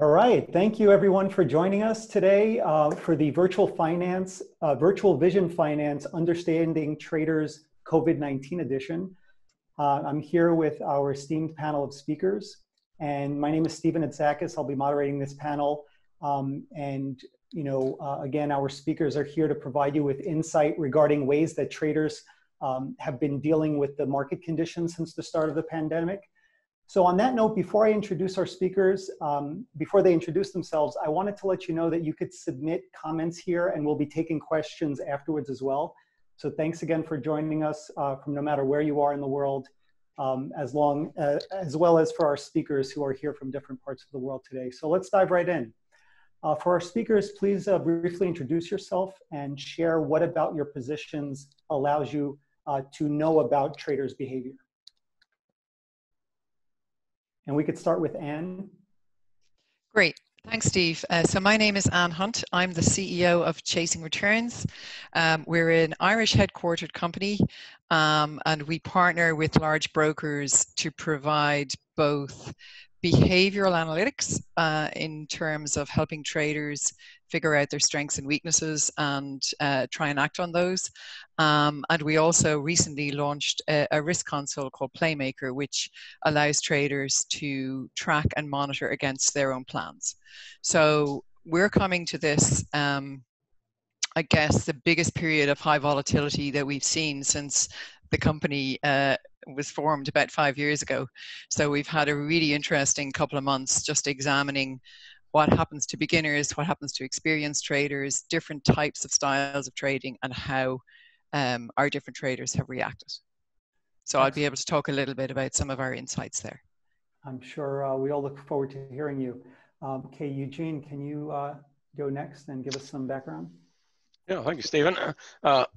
All right, thank you everyone for joining us today for the Virtual Vision Finance Understanding Traders COVID-19 edition. I'm here with our esteemed panel of speakers, and my name is Steven Hatazakis. I'll be moderating this panel, and again, our speakers are here to provide you with insight regarding ways that traders have been dealing with the market conditions since the start of the pandemic. So on that note, before I introduce our speakers, before they introduce themselves, I wanted to let you know that you could submit comments here, and we'll be taking questions afterwards as well. So thanks again for joining us from no matter where you are in the world, as well as for our speakers who are here from different parts of the world today. So let's dive right in. For our speakers, please briefly introduce yourself and share what about your positions allows you to know about traders' behavior. And we could start with Anne. Great. Thanks, Steve. So my name is Anne Hunt. I'm the CEO of Chasing Returns. We're an Irish headquartered company, and we partner with large brokers to provide both behavioral analytics in terms of helping traders figure out their strengths and weaknesses and try and act on those. And we also recently launched a risk console called Playmaker, which allows traders to track and monitor against their own plans. So we're coming to this, I guess, the biggest period of high volatility that we've seen since the company was formed about 5 years ago. So we've had a really interesting couple of months just examining what happens to beginners, what happens to experienced traders, different types of styles of trading, and how our different traders have reacted. So I'll be able to talk a little bit about some of our insights there. I'm sure we all look forward to hearing you. Okay, Eugene, can you go next and give us some background? Yeah, thank you, Stephen.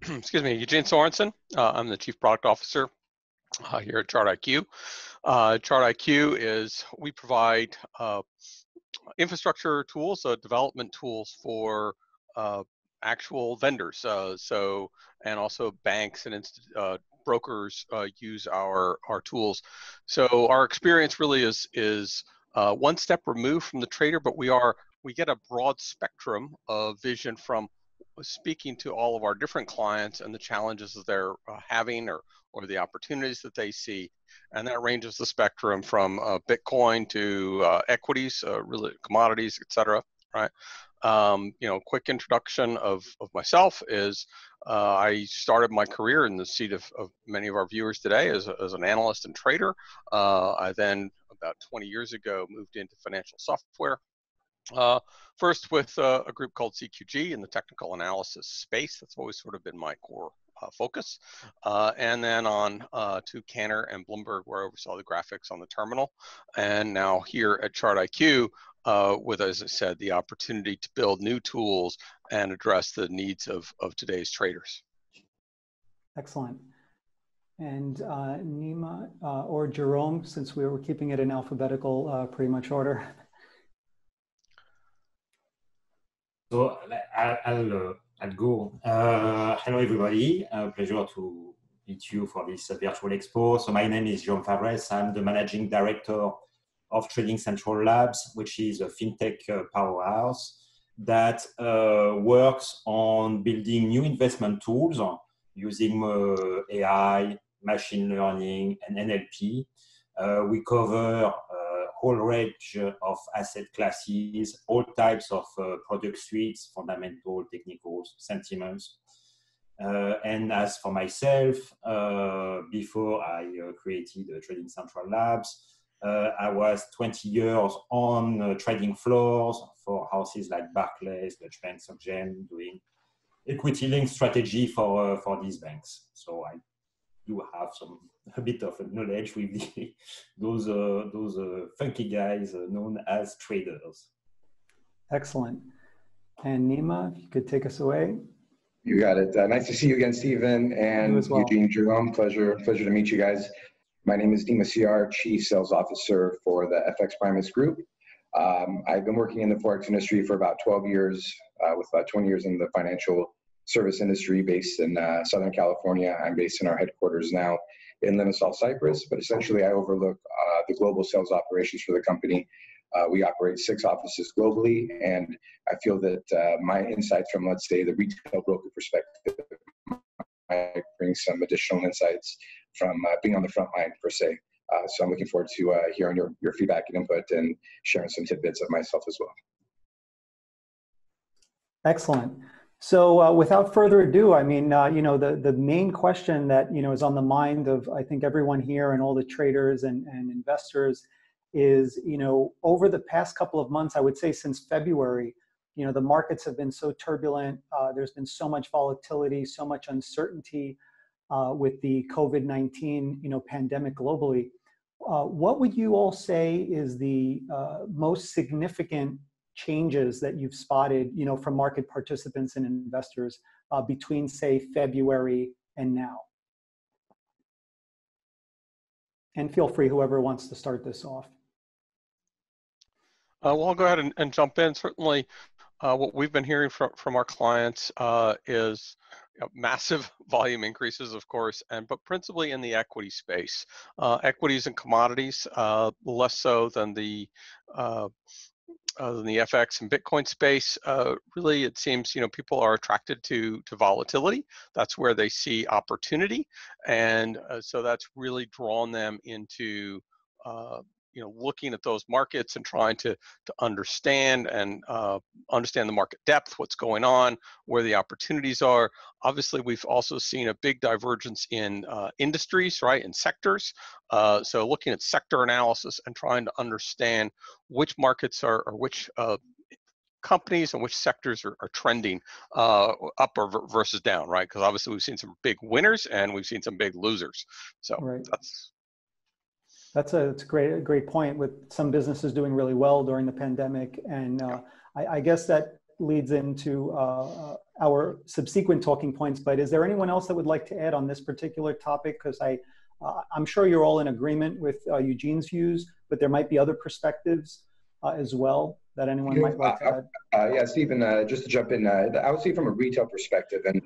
Excuse me, Eugene Sorensen. I'm the Chief Product Officer here at ChartIQ. ChartIQ is, we provide infrastructure tools, development tools for actual vendors. And also banks and brokers use our tools. So our experience really is one step removed from the trader, but we get a broad spectrum of vision from speaking to all of our different clients and the challenges that they're having or the opportunities that they see. And that ranges the spectrum from Bitcoin to equities, really commodities, et cetera, right? Quick introduction of myself is I started my career in the seat of many of our viewers today as an analyst and trader. I then, about 20 years ago, moved into financial software. First with a group called CQG in the technical analysis space. That's always sort of been my core focus. And then on to Canner and Bloomberg, where I oversaw the graphics on the terminal. And now here at ChartIQ with, as I said, the opportunity to build new tools and address the needs of today's traders. Excellent. And Nima or Jerome, since we were keeping it in alphabetical pretty much order. So I'll go. Hello, everybody. Pleasure to meet you for this virtual expo. So my name is Jerome Favresse. I'm the managing director of Trading Central Labs, which is a fintech powerhouse that works on building new investment tools using AI, machine learning, and NLP. We cover whole range of asset classes, all types of product suites, fundamental, technicals, sentiments. And as for myself, before I created Trading Central Labs, I was 20 years on trading floors for houses like Barclays, the banks of Gem, doing equity-linked strategy for these banks. So I do have a bit of knowledge with those funky guys known as traders. Excellent. And Nima, if you could take us away. You got it. Nice to see you again, Stephen, and well. Eugene, Jerome. Pleasure to meet you guys. My name is Nima Siar, Chief Sales Officer for the FX Primus Group. I've been working in the forex industry for about 12 years, with about 20 years in the financial service industry, based in Southern California. I'm based in our headquarters now in Limassol, Cyprus, but essentially I overlook the global sales operations for the company, We operate 6 offices globally, and I feel that my insights from, let's say, the retail broker perspective might bring some additional insights from being on the front line, per se. So I'm looking forward to hearing your feedback and input and sharing some tidbits of myself as well. Excellent. So without further ado, I mean, you know, the main question that, you know, is on the mind of, I think, everyone here and all the traders and investors is, you know, over the past couple of months, I would say since February, you know, the markets have been so turbulent. There's been so much volatility, so much uncertainty with the COVID-19, you know, pandemic globally. What would you all say is the most significant changes that you've spotted, you know, from market participants and investors between, say, February and now? And feel free, whoever wants to start this off. Well, I'll go ahead and jump in. Certainly, what we've been hearing from our clients is, you know, massive volume increases, of course, but principally in the equity space, equities and commodities, less so than the FX and Bitcoin space. Really, it seems, you know, people are attracted to volatility. That's where they see opportunity, and so that's really drawn them into you know, looking at those markets and trying to understand and understand the market depth, what's going on, where the opportunities are. Obviously, we've also seen a big divergence in industries, right, in sectors. So looking at sector analysis and trying to understand which markets are, or which companies and which sectors are trending up or versus down, right? Because obviously we've seen some big winners and we've seen some big losers. So right. That's a great point, with some businesses doing really well during the pandemic. And I guess that leads into our subsequent talking points, but is there anyone else that would like to add on this particular topic? Because I'm sure you're all in agreement with Eugene's views, but there might be other perspectives as well that anyone might like to add. Yeah, Stephen, just to jump in, I would say from a retail perspective, and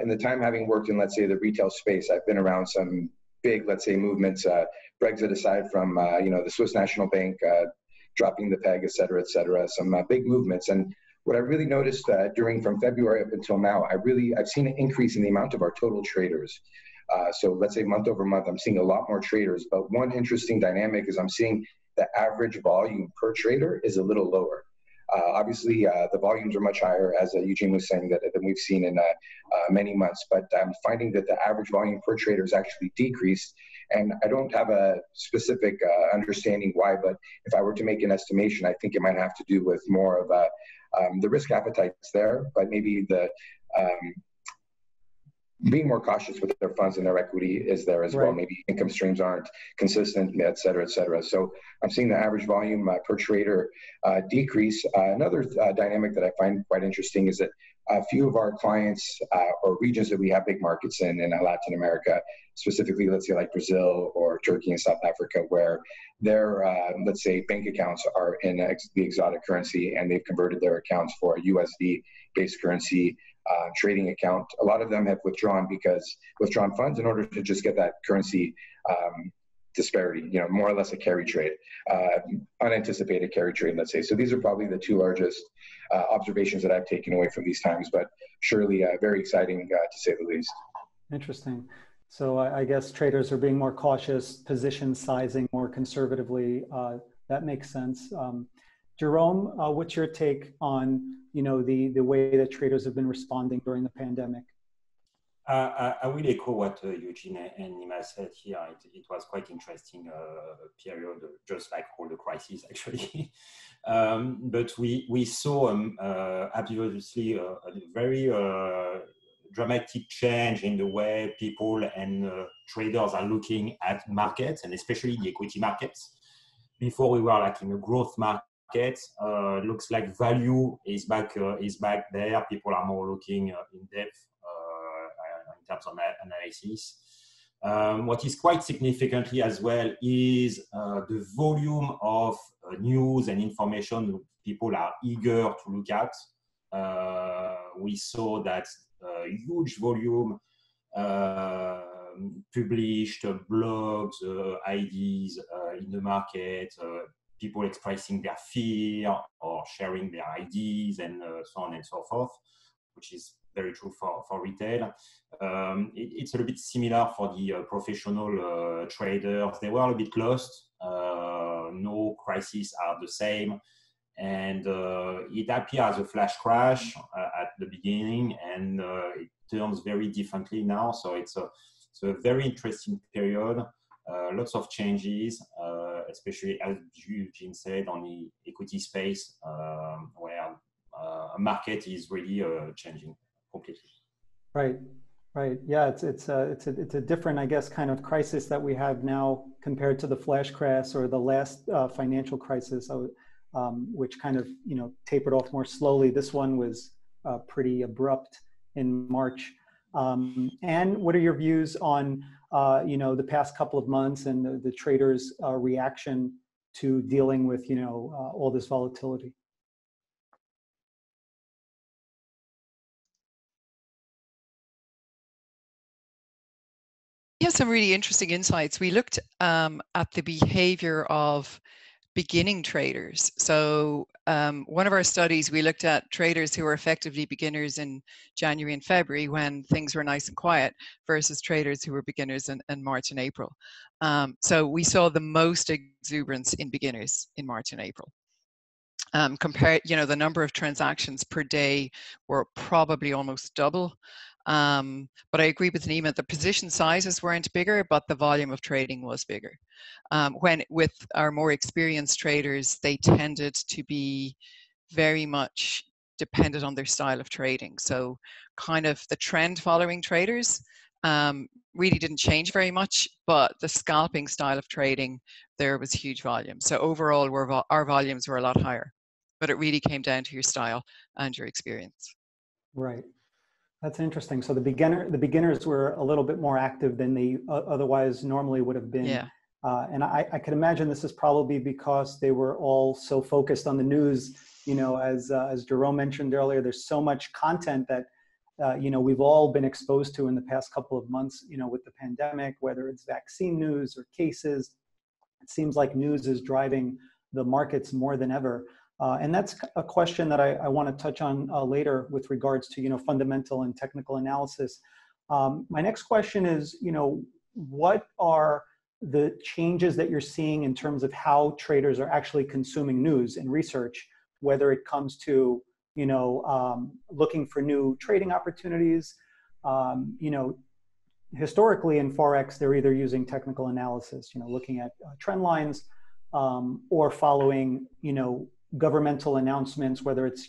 in the time having worked in, let's say, the retail space, I've been around some big, let's say, movements, Brexit aside, from you know, the Swiss National Bank dropping the peg, et cetera, some big movements. And what I really noticed during, from February up until now, I've seen an increase in the amount of our total traders. So let's say month over month, I'm seeing a lot more traders. But one interesting dynamic is I'm seeing the average volume per trader is a little lower. Obviously, the volumes are much higher, as Eugene was saying, than we've seen in many months. But I'm finding that the average volume per trader has actually decreased. And I don't have a specific understanding why, but if I were to make an estimation, I think it might have to do with more of the risk appetite's there, but maybe the being more cautious with their funds and their equity is there as well. Maybe income streams aren't consistent, et cetera, et cetera. So I'm seeing the average volume per trader decrease. Another dynamic that I find quite interesting is that a few of our clients or regions that we have big markets in Latin America, specifically, let's say like Brazil or Turkey and South Africa, where their, let's say, bank accounts are in the exotic currency, and they've converted their accounts for a USD-based currency trading account. A lot of them have withdrawn funds in order to just get that currency disparity, you know, more or less a carry trade, unanticipated carry trade, let's say. So these are probably the two largest observations that I've taken away from these times, but surely very exciting to say the least. Interesting. So I guess traders are being more cautious, position sizing more conservatively. That makes sense. Jerome, what's your take on, you know, the way that traders have been responding during the pandemic? I will echo what Eugene and Nima said here. It was quite interesting period, just like all the crises, actually. But we saw, obviously, a very dramatic change in the way people and traders are looking at markets, and especially the equity markets. Before, we were like in a growth market. Looks like value is back there. People are more looking in depth in terms of analysis. What is quite significantly as well is the volume of news and information people are eager to look at. We saw that huge volume published, blogs, ideas in the market, people expressing their fear or sharing their ideas and so on and so forth, which is very true for retail. It's a little bit similar for the professional traders. They were a bit lost. No crises are the same. And it appeared as a flash crash at the beginning, and it turns very differently now. So it's a very interesting period. Lots of changes, especially as Eugene said, on the equity space, where a market is really changing completely. Right. Yeah, it's a different, I guess, kind of crisis that we have now compared to the flash crash or the last financial crisis, which kind of tapered off more slowly. This one was pretty abrupt in March. And what are your views on the past couple of months and the traders' reaction to dealing with all this volatility? Yes, some really interesting insights. We looked at the behavior of beginning traders. So one of our studies, we looked at traders who were effectively beginners in January and February when things were nice and quiet versus traders who were beginners in March and April. So we saw the most exuberance in beginners in March and April. Compare, the number of transactions per day were probably almost double. But I agree with Nima, the position sizes weren't bigger, but the volume of trading was bigger. When with our more experienced traders, they tended to be very much dependent on their style of trading. So kind of the trend following traders really didn't change very much, but the scalping style of trading, there was huge volume. So overall, our volumes were a lot higher, but it really came down to your style and your experience. Right. That's interesting. So the beginners were a little bit more active than they otherwise normally would have been. Yeah. And I could imagine this is probably because they were all so focused on the news. As Jerome mentioned earlier, there's so much content that we've all been exposed to in the past couple of months. With the pandemic, whether it's vaccine news or cases, it seems like news is driving the markets more than ever. And that's a question that I want to touch on later with regards to, fundamental and technical analysis. My next question is, what are the changes that you're seeing in terms of how traders are actually consuming news and research, whether it comes to, looking for new trading opportunities? Historically in Forex, they're either using technical analysis, looking at trend lines or following, governmental announcements, whether it's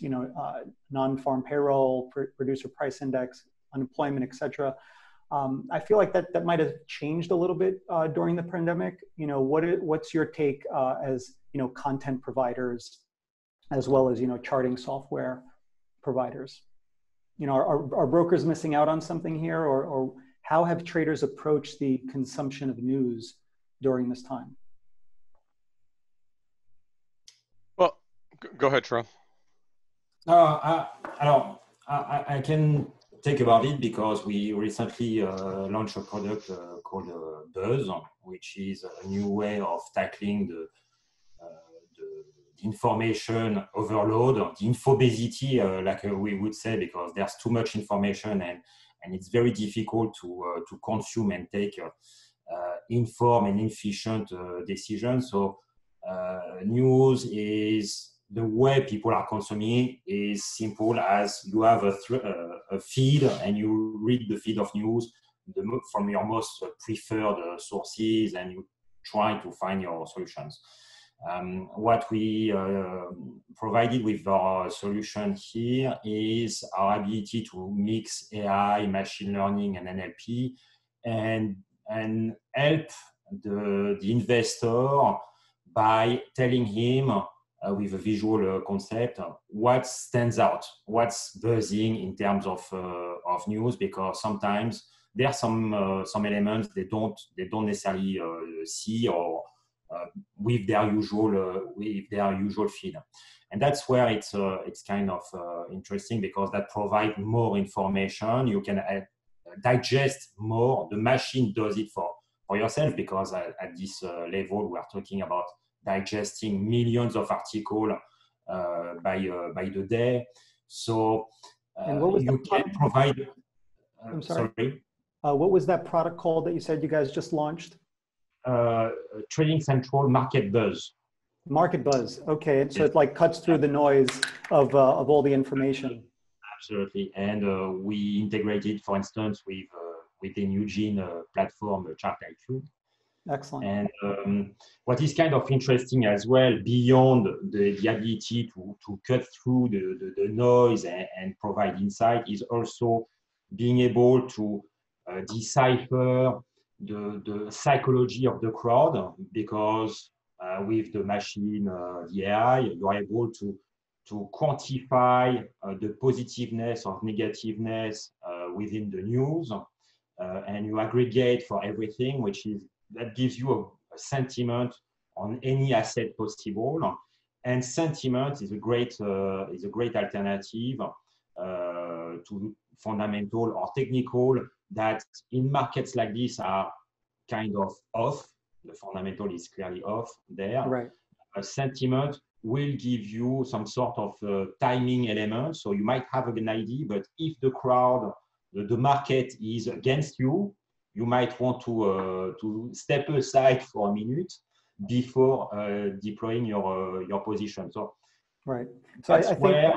non-farm payroll, producer price index, unemployment, etc. I feel like that might have changed a little bit during the pandemic. What's your take as content providers, as well as charting software providers? Are brokers missing out on something here, or how have traders approached the consumption of news during this time? Go ahead, Jerome. I can think about it because we recently launched a product called Buzz, which is a new way of tackling the information overload, or the infobesity, like we would say, because there's too much information and it's very difficult to consume and take informed and efficient decisions. So news is... the way people are consuming it is simple as you have a feed and you read the feed of news from your most preferred sources and you try to find your solutions. What we provided with our solution here is our ability to mix AI, machine learning, and NLP and help the investor by telling him with a visual concept, what stands out, what's buzzing in terms of news, because sometimes there are some elements they don't necessarily see or with their usual feed, and that's where it's kind of interesting because that provides more information. You can digest more. The machine does it for yourself because at this level we are talking about digesting millions of articles by the day. So you can provide. I'm sorry. What was that product called that you said you guys just launched? Trading Central Market Buzz. Market Buzz. Okay, so it like cuts through the noise of all the information. Absolutely, and we integrated, for instance, with within Eugene platform ChartIQ. Excellent. And what is kind of interesting as well, beyond the ability to cut through the noise and provide insight, is also being able to decipher the psychology of the crowd, because with the machine, the AI, you are able to quantify the positiveness or negativeness within the news, and you aggregate for everything, which is that gives you a sentiment on any asset possible. And sentiment is a great alternative to fundamental or technical, that in markets like this are kind of off. The fundamental is clearly off there. Right. A sentiment will give you some sort of timing element. So you might have an idea, but if the crowd, the market is against you, you might want to step aside for a minute before deploying your position. So, right. So that's where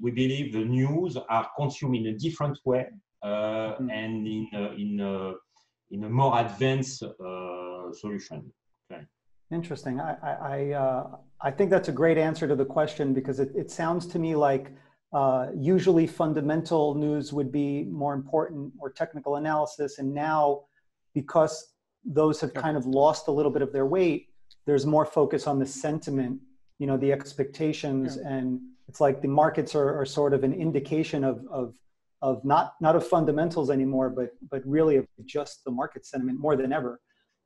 we believe the news are consumed in a different way and in a more advanced solution. Okay. Interesting. I think that's a great answer to the question, because it sounds to me like usually fundamental news would be more important, or technical analysis. And now, because those have kind of lost a little bit of their weight, there's more focus on the sentiment, you know, the expectations. Yeah. And it's like the markets are sort of an indication of not of fundamentals anymore, but really of just the market sentiment more than ever.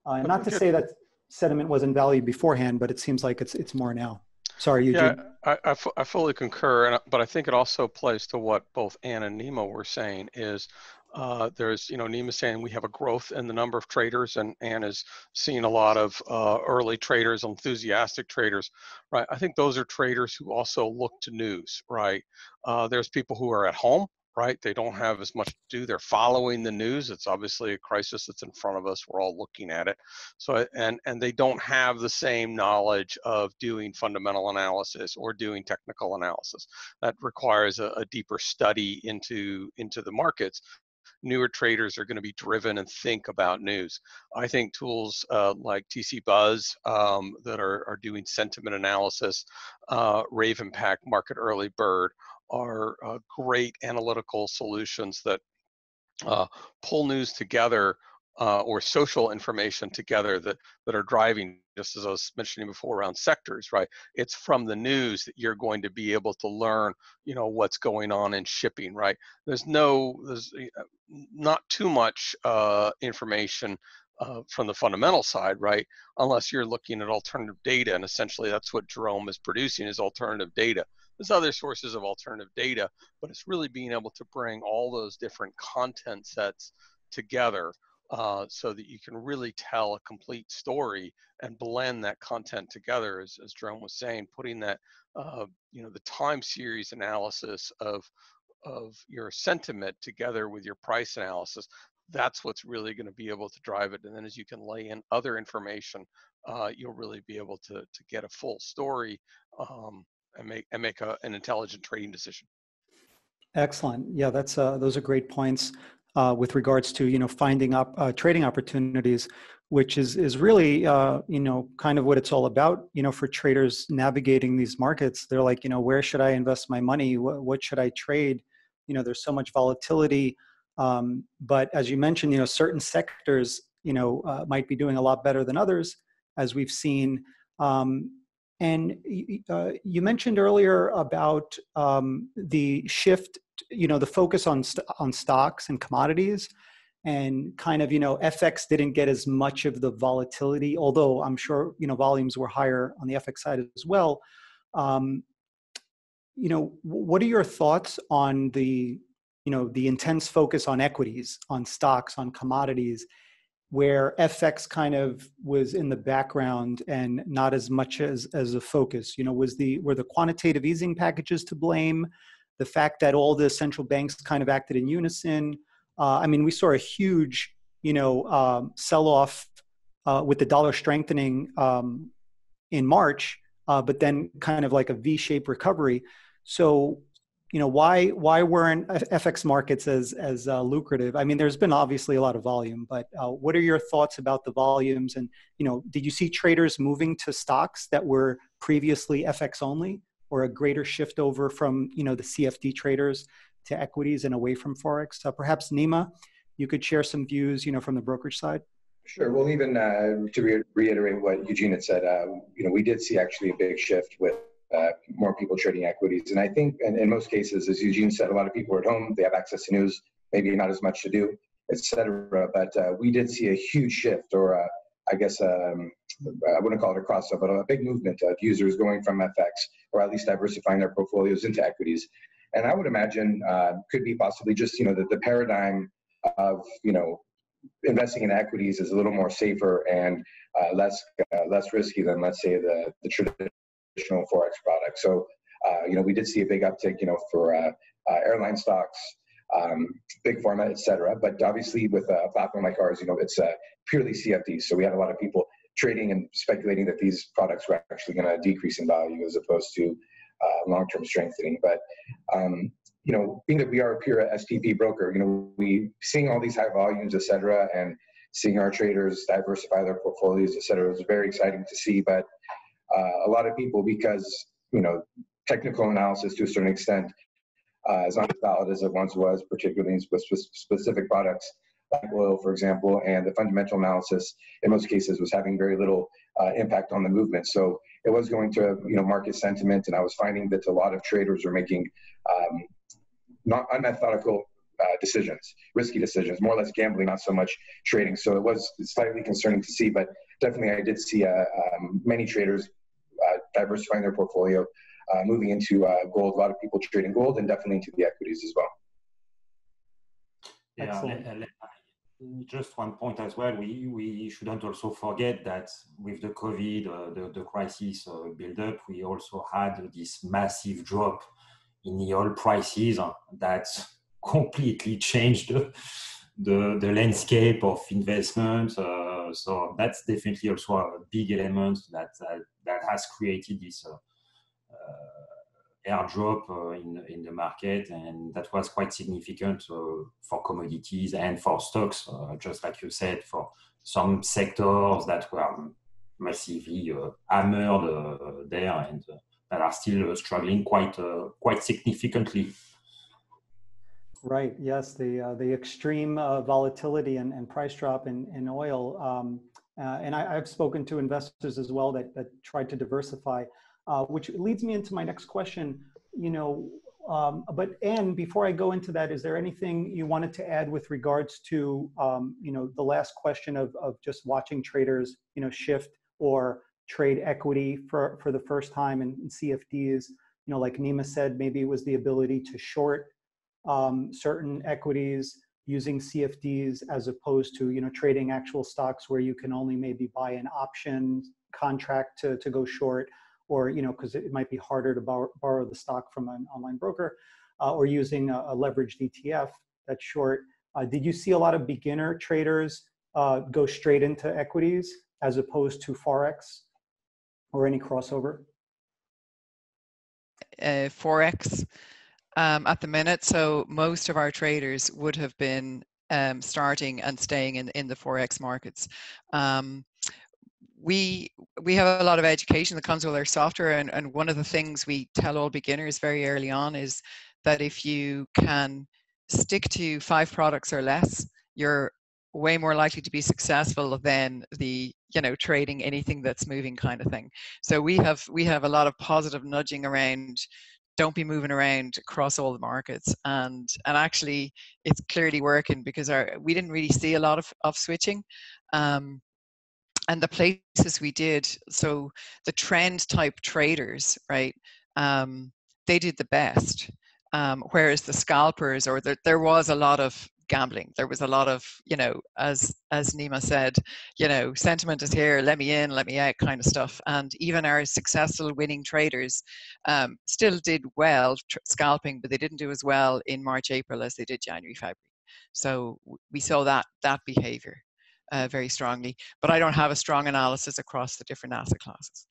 And not to say that sentiment wasn't valued beforehand, but it seems like it's more now. Sorry, Eugene. Yeah, I fully concur, but I think it also plays to what both Anne and Nima were saying is there's, you know, Nima saying we have a growth in the number of traders, and Anne is seeing a lot of early traders, enthusiastic traders, right? I think those are traders who also look to news, right? There's people who are at home, right? They don't have as much to do. They're following the news. It's obviously a crisis that's in front of us. We're all looking at it. So, and they don't have the same knowledge of doing fundamental analysis or doing technical analysis. That requires a deeper study into the markets. Newer traders are going to be driven and think about news. I think tools like TC Buzz that are doing sentiment analysis, RavenPack, Market Early Bird, are great analytical solutions that pull news together or social information together that are driving, just as I was mentioning before, around sectors, right? It's from the news that you're going to be able to learn, you know, what's going on in shipping, right? There's not too much information from the fundamental side, right? Unless you're looking at alternative data, and essentially that's what Jerome is producing, is alternative data. There's other sources of alternative data, but it's really being able to bring all those different content sets together so that you can really tell a complete story and blend that content together, as Jerome was saying, putting that, you know, the time series analysis of your sentiment together with your price analysis. That's what's really going to be able to drive it. And then as you can lay in other information, you'll really be able to get a full story and make an intelligent trading decision. Excellent. Yeah, that's those are great points with regards to, you know, finding up trading opportunities, which is really you know, kind of what it's all about. You know, for traders navigating these markets, they're like, you know, where should I invest my money? What should I trade? You know, there's so much volatility, but as you mentioned, you know, certain sectors, you know, might be doing a lot better than others, as we've seen. And you mentioned earlier about the shift, you know, the focus on stocks and commodities, and kind of, you know, FX didn't get as much of the volatility, although I'm sure, you know, volumes were higher on the FX side as well. You know, what are your thoughts on the, you know, the intense focus on equities, on stocks, on commodities, where FX kind of was in the background and not as much as a focus? You know, were the quantitative easing packages to blame? The fact that all the central banks kind of acted in unison? I mean, we saw a huge, sell-off with the dollar strengthening in March, but then kind of like a V-shaped recovery. So, you know, why weren't FX markets as lucrative? I mean, there's been obviously a lot of volume, but what are your thoughts about the volumes? And, you know, did you see traders moving to stocks that were previously FX only, or a greater shift over from, you know, the CFD traders to equities and away from Forex? Perhaps Nima, you could share some views, you know, from the brokerage side. Sure. Well, even to reiterate what Eugene had said, you know, we did see actually a big shift with more people trading equities. And I think in most cases, as Eugene said, a lot of people are at home, they have access to news, maybe not as much to do, et cetera. But we did see a huge shift, or I wouldn't call it a crossover, but a big movement of users going from FX, or at least diversifying their portfolios into equities. And I would imagine could be possibly just, you know, the paradigm of, you know, investing in equities is a little more safer and less risky than, let's say, the traditional Forex product. So, you know, we did see a big uptick, you know, for airline stocks, big pharma, et cetera. But obviously with a platform like ours, you know, it's purely CFDs. So we had a lot of people trading and speculating that these products were actually going to decrease in value as opposed to long-term strengthening. But, you know, being that we are a pure SPP broker, you know, we seeing all these high volumes, et cetera, and seeing our traders diversify their portfolios, et cetera, was very exciting to see. But a lot of people, because, you know, technical analysis to a certain extent is not as valid as it once was, particularly with specific products like oil, for example, and the fundamental analysis in most cases was having very little impact on the movement. So it was going to, you know, market sentiment, and I was finding that a lot of traders were making not unmethodical decisions, risky decisions, more or less gambling, not so much trading. So it was slightly concerning to see, but definitely I did see many traders diversifying their portfolio, moving into gold, a lot of people trading gold, and definitely into the equities as well. Yeah, just one point as well, we shouldn't also forget that with the COVID, the crisis build-up, we also had this massive drop in the oil prices that completely changed the landscape of investment. So that's definitely also a big element that has created this airdrop in the market, and that was quite significant for commodities and for stocks, just like you said, for some sectors that were massively hammered there and that are still struggling quite significantly. Right. Yes, the extreme volatility and price drop in oil, and I've spoken to investors as well that tried to diversify, which leads me into my next question. You know, but Anne, before I go into that, is there anything you wanted to add with regards to you know, the last question of just watching traders, you know, shift or trade equity for the first time in CFDs? You know, like Nima said, maybe it was the ability to short certain equities using CFDs as opposed to, you know, trading actual stocks where you can only maybe buy an option contract to go short, or, you know, because it might be harder to borrow the stock from an online broker, or using a leveraged ETF that's short. Did you see a lot of beginner traders go straight into equities as opposed to Forex, or any crossover? Forex. At the minute, so most of our traders would have been starting and staying in the Forex markets. We have a lot of education that comes with our software, and one of the things we tell all beginners very early on is that if you can stick to 5 products or less, you're way more likely to be successful than the, you know, trading anything that's moving kind of thing. So we have a lot of positive nudging around, don't be moving around across all the markets, and actually it's clearly working, because we didn't really see a lot of switching, and the places we did, so the trend type traders, right, they did the best, whereas the scalpers, or there was a lot of gambling. There was a lot of, you know, as Nima said, you know, sentiment is here, let me in, let me out kind of stuff. And even our successful winning traders still did well scalping, but they didn't do as well in March, April as they did January, February. So we saw that behavior very strongly. But I don't have a strong analysis across the different asset classes.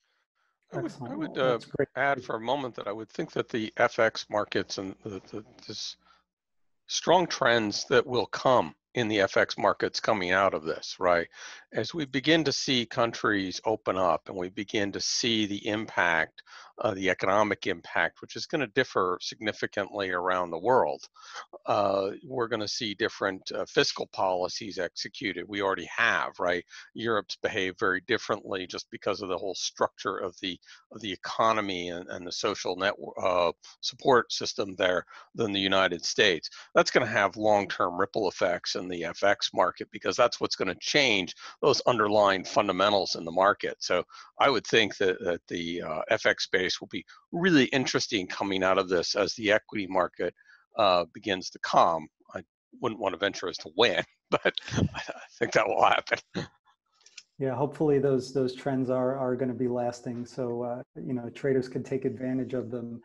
I would add for a moment that I would think that the FX markets and this strong trends that will come in the FX markets coming out of this, right? As we begin to see countries open up and we begin to see the impact, the economic impact, which is going to differ significantly around the world, we're going to see different fiscal policies executed. We already have, right? Europe's behaved very differently just because of the whole structure of the economy and the social network support system there than the United States. That's going to have long-term ripple effects in the FX market because that's what's going to change those underlying fundamentals in the market. So I would think that the FX space will be really interesting coming out of this as the equity market begins to calm. I wouldn't want to venture as to when, but I think that will happen. Yeah, hopefully those trends are going to be lasting, so you know, traders can take advantage of them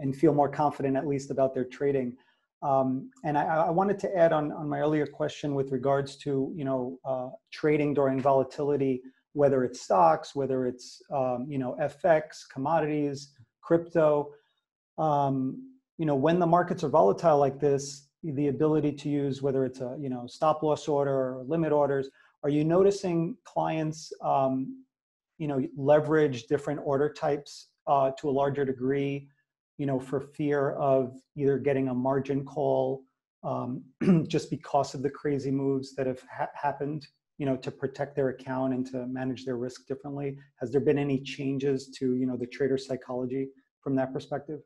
and feel more confident at least about their trading. And I wanted to add on my earlier question with regards to, you know, trading during volatility, whether it's stocks, whether it's, you know, FX, commodities, crypto. You know, when the markets are volatile like this, the ability to use, whether it's a, you know, stop loss order or limit orders, are you noticing clients, you know, leverage different order types to a larger degree, you know, for fear of either getting a margin call just because of the crazy moves that have happened? You know, to protect their account and to manage their risk differently? Has there been any changes to, you know, the trader psychology from that perspective?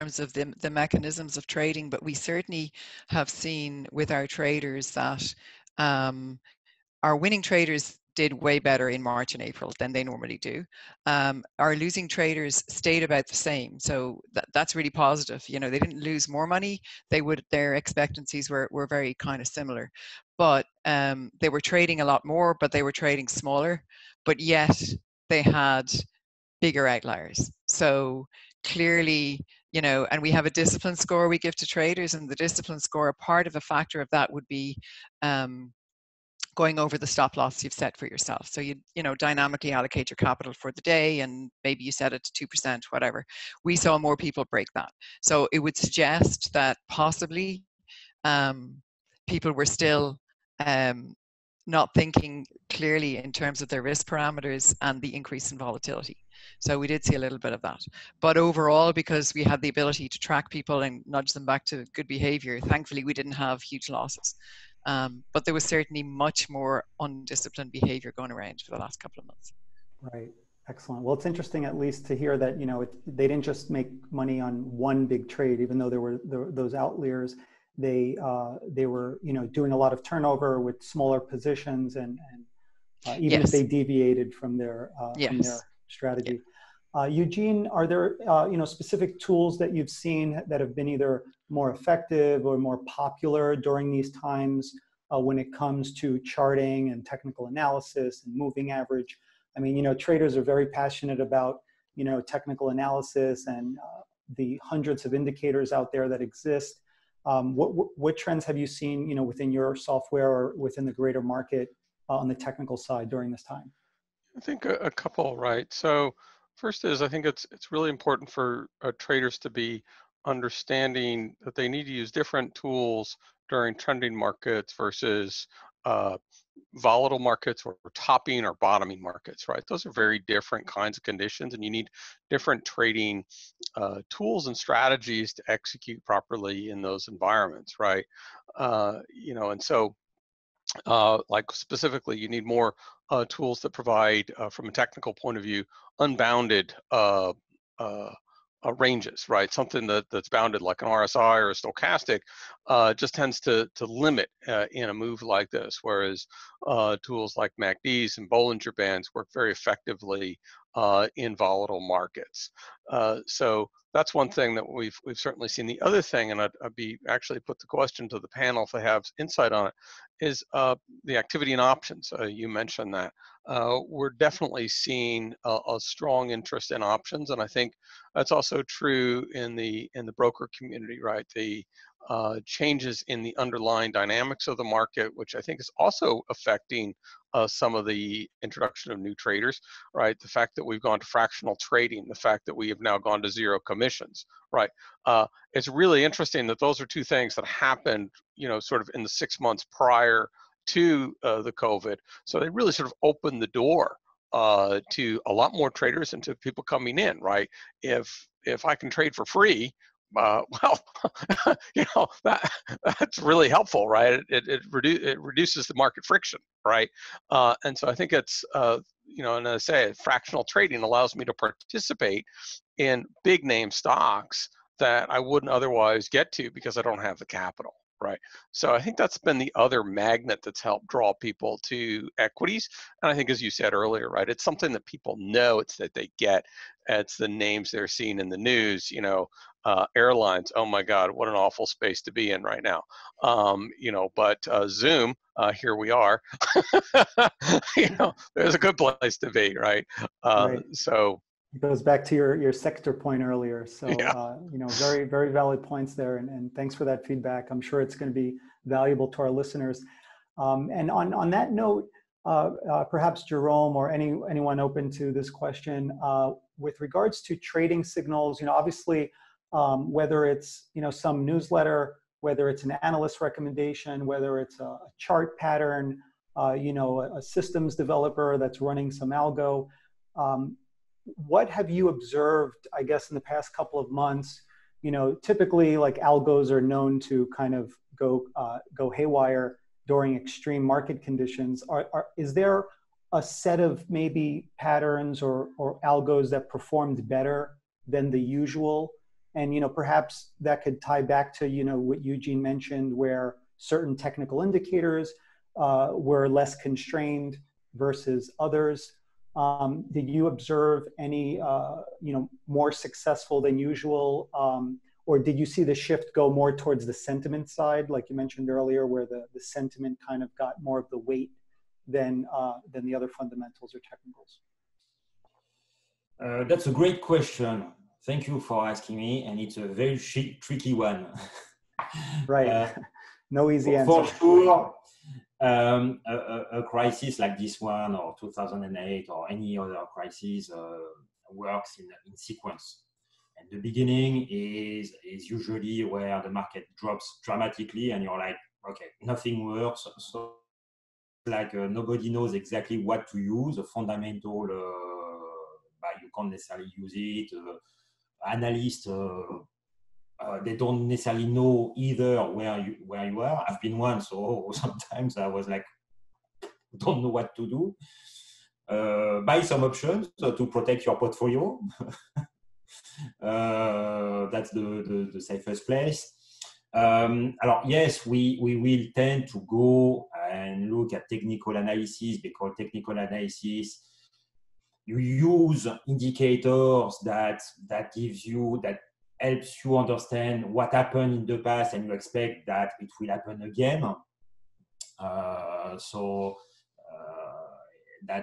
In terms of the mechanisms of trading, but we certainly have seen with our traders that our winning traders did way better in March and April than they normally do. Our losing traders stayed about the same, so that's really positive. You know, they didn't lose more money. Their expectancies were very kind of similar, but they were trading a lot more, but they were trading smaller, but yet they had bigger outliers. So clearly, you know, and we have a discipline score we give to traders, and the discipline score, a part of a factor of that would be going over the stop loss you've set for yourself. So you know, dynamically allocate your capital for the day, and maybe you set it to 2%, whatever. We saw more people break that. So it would suggest that possibly people were still not thinking clearly in terms of their risk parameters and the increase in volatility. So we did see a little bit of that. But overall, because we had the ability to track people and nudge them back to good behavior, thankfully we didn't have huge losses. But there was certainly much more undisciplined behavior going around for the last couple of months. Right. Excellent. Well, it's interesting at least to hear that, you know, they didn't just make money on one big trade, even though there were those outliers. They were, you know, doing a lot of turnover with smaller positions, and even yes, if they deviated from their strategy. Yeah. Eugene, are there, you know, specific tools that you've seen that have been either more effective or more popular during these times when it comes to charting and technical analysis and moving average? I mean, you know, traders are very passionate about, you know, technical analysis and the hundreds of indicators out there that exist. What trends have you seen, you know, within your software or within the greater market on the technical side during this time? I think a couple, right? So first is, I think it's really important for traders to be understanding that they need to use different tools during trending markets versus volatile markets or topping or bottoming markets, right? Those are very different kinds of conditions, and you need different trading tools and strategies to execute properly in those environments, right? You know, and so like specifically, you need more tools that provide, from a technical point of view, unbounded ranges, right? Something that's bounded like an RSI or a stochastic just tends to limit in a move like this, whereas tools like MACDs and Bollinger Bands work very effectively in volatile markets. So that's one thing that we've certainly seen. The other thing, and I'd be actually put the question to the panel if they have insight on it, is the activity in options. You mentioned that. We're definitely seeing a strong interest in options, and I think that's also true in the broker community, right? The changes in the underlying dynamics of the market, which I think is also affecting some of the introduction of new traders, right? The fact that we've gone to fractional trading, the fact that we have now gone to zero commissions, right? It's really interesting that those are two things that happened, you know, sort of in the 6 months prior to the COVID. So they really sort of opened the door to a lot more traders and to people coming in, right? If I can trade for free, well, you know, that's really helpful, right? It reduces the market friction, right? And so I think it's, you know, and as I say, fractional trading allows me to participate in big name stocks that I wouldn't otherwise get to because I don't have the capital, right? So I think that's been the other magnet that's helped draw people to equities. And I think, as you said earlier, right, it's something that people know, it's that they get, it's the names they're seeing in the news, you know, airlines, oh my God, what an awful space to be in right now. You know, but Zoom, here we are. You know, there's a good place to be, right? Right. So it goes back to your sector point earlier. So, yeah. You know, very, very valid points there. And thanks for that feedback. I'm sure it's going to be valuable to our listeners. And on that note, perhaps Jerome or anyone open to this question, with regards to trading signals, you know, obviously, whether it's, you know, some newsletter, whether it's an analyst recommendation, whether it's a chart pattern, you know, a systems developer that's running some algo. What have you observed, I guess, in the past couple of months? You know, typically, like, algos are known to kind of go haywire during extreme market conditions. Is there a set of maybe patterns or algos that performed better than the usual? And, you know, perhaps that could tie back to, you know, what Eugene mentioned, where certain technical indicators were less constrained versus others. Did you observe any, you know, more successful than usual? Or did you see the shift go more towards the sentiment side, like you mentioned earlier, where the sentiment kind of got more of the weight than the other fundamentals or technicals? That's a great question. Thank you for asking me, and it's a very tricky one. Right, no easy answer. For sure, a crisis like this one, or 2008, or any other crisis, works in sequence. And the beginning is usually where the market drops dramatically, and you're like, okay, nothing works. So like nobody knows exactly what to use. A fundamental, but you can't necessarily use it. Analysts, they don't necessarily know either where you are. I've been one, so sometimes I was like, don't know what to do. Buy some options to protect your portfolio. That's the safest place. Alors, yes, we will tend to go and look at technical analysis, because technical analysis, you use indicators that gives you, that helps you understand what happened in the past, and you expect that it will happen again. That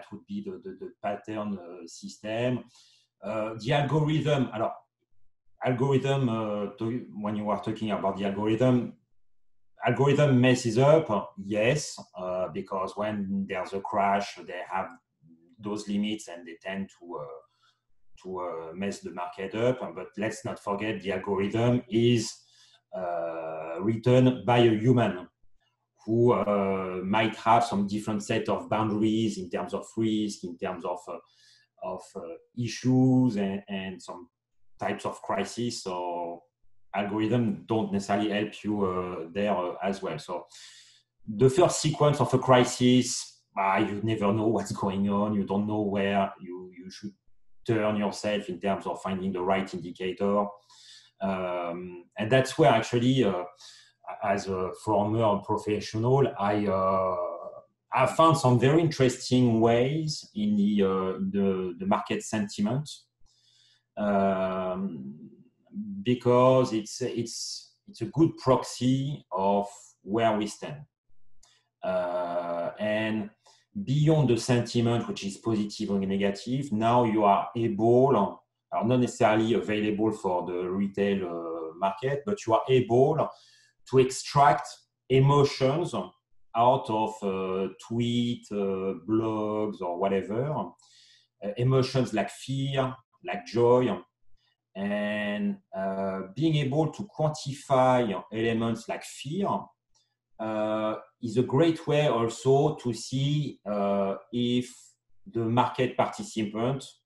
would be the pattern system. The algorithm. Alors, algorithm. When you are talking about the algorithm messes up. Yes, because when there's a crash, they have those limits, and they tend to mess the market up. But let's not forget, the algorithm is written by a human who might have some different set of boundaries in terms of risk, in terms of issues, and some types of crisis. So algorithms don't necessarily help you there as well. So the first sequence of a crisis, you never know what's going on. You don't know where you should turn yourself in terms of finding the right indicator. And that's where actually, as a former professional, I I found some very interesting ways in the market sentiment, because it's a good proxy of where we stand. And beyond the sentiment, which is positive or negative, now you are able, are not necessarily available for the retail market, but you are able to extract emotions out of tweets, blogs, or whatever. Emotions like fear, like joy, and being able to quantify elements like fear is a great way also to see if the market participants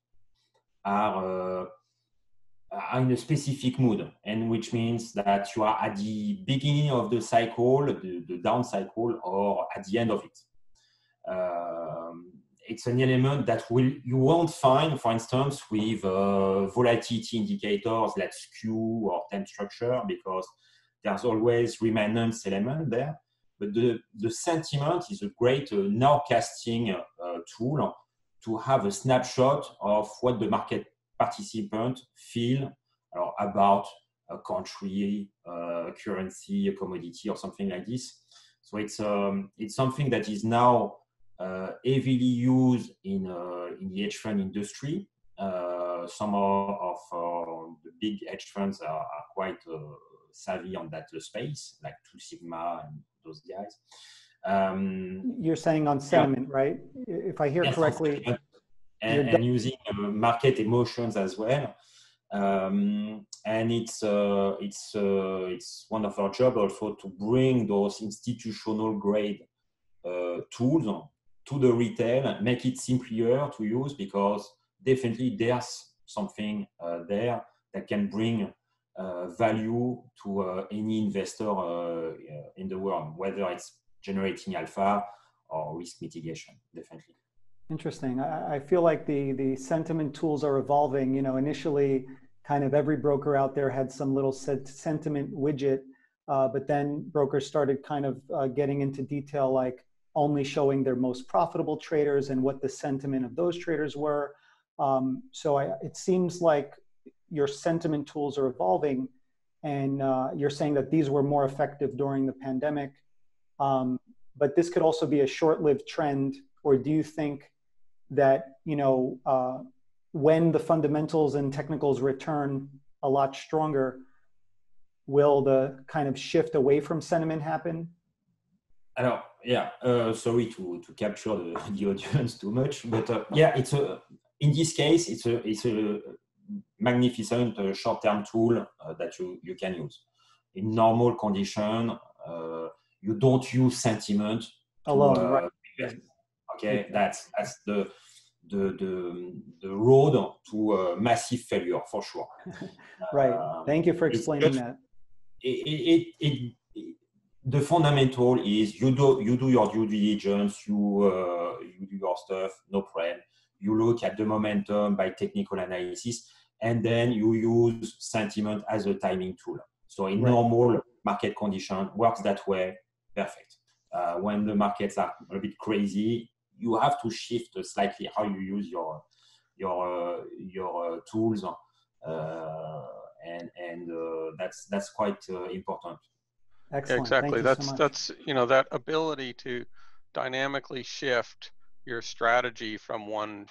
are in a specific mood, and which means that you are at the beginning of the cycle, the down cycle, or at the end of it. It's an element that you won't find, for instance, with volatility indicators like skew or time structure, because there's always remnants element there. But the sentiment is a great nowcasting tool to have a snapshot of what the market participants feel about a country, a currency, a commodity, or something like this. So it's something that is now heavily used in the hedge fund industry. Some of the big hedge funds are quite savvy on that space, like Two Sigma and those guys. You're saying on sentiment, right? If I hear correctly. And using market emotions as well. And it's one of our job also to bring those institutional grade tools to the retail, make it simpler to use, because definitely there's something there that can bring value to any investor in the world, whether it's generating alpha or risk mitigation, definitely. Interesting. I feel like the sentiment tools are evolving. You know, initially, kind of every broker out there had some little sentiment widget, but then brokers started kind of getting into detail, like only showing their most profitable traders and what the sentiment of those traders were. So it seems like your sentiment tools are evolving, and you're saying that these were more effective during the pandemic. But this could also be a short-lived trend, or do you think that, you know, when the fundamentals and technicals return a lot stronger, will the kind of shift away from sentiment happen? I know, yeah. Sorry to capture the audience too much, but yeah, it's in this case, it's a magnificent short-term tool that you can use. In normal condition, you don't use sentiment alone, right? Okay, that's the road to massive failure for sure. Right. Thank you for explaining that. The fundamental is you do your due diligence. You do your stuff. No problem. You look at the momentum by technical analysis, and then you use sentiment as a timing tool. So in normal market condition, works that way. Perfect. When the markets are a bit crazy, you have to shift slightly how you use your tools, and that's quite important. Excellent. Exactly. That's you know, that ability to dynamically shift your strategy from one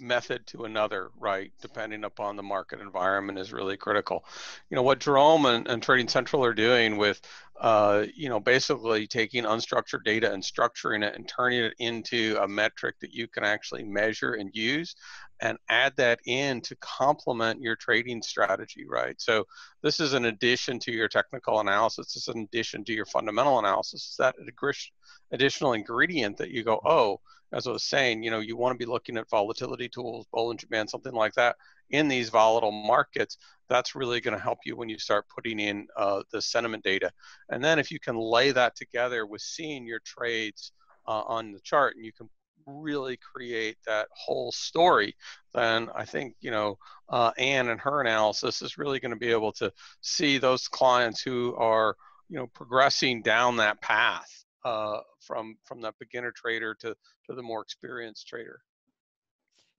method to another, right, depending upon the market environment, is really critical. You know, what Jerome and Trading Central are doing with, you know, basically taking unstructured data and structuring it and turning it into a metric that you can actually measure and use, and add that in to complement your trading strategy, right? So this is an addition to your technical analysis. This is an addition to your fundamental analysis. It's that additional ingredient that you go, oh, as I was saying, you know, you want to be looking at volatility tools, Bollinger Band, something like that, in these volatile markets. That's really going to help you when you start putting in the sentiment data. And then if you can lay that together with seeing your trades on the chart, and you can really create that whole story, then I think, you know, Anne and her analysis is really going to be able to see those clients who are, you know, progressing down that path from that beginner trader to the more experienced trader.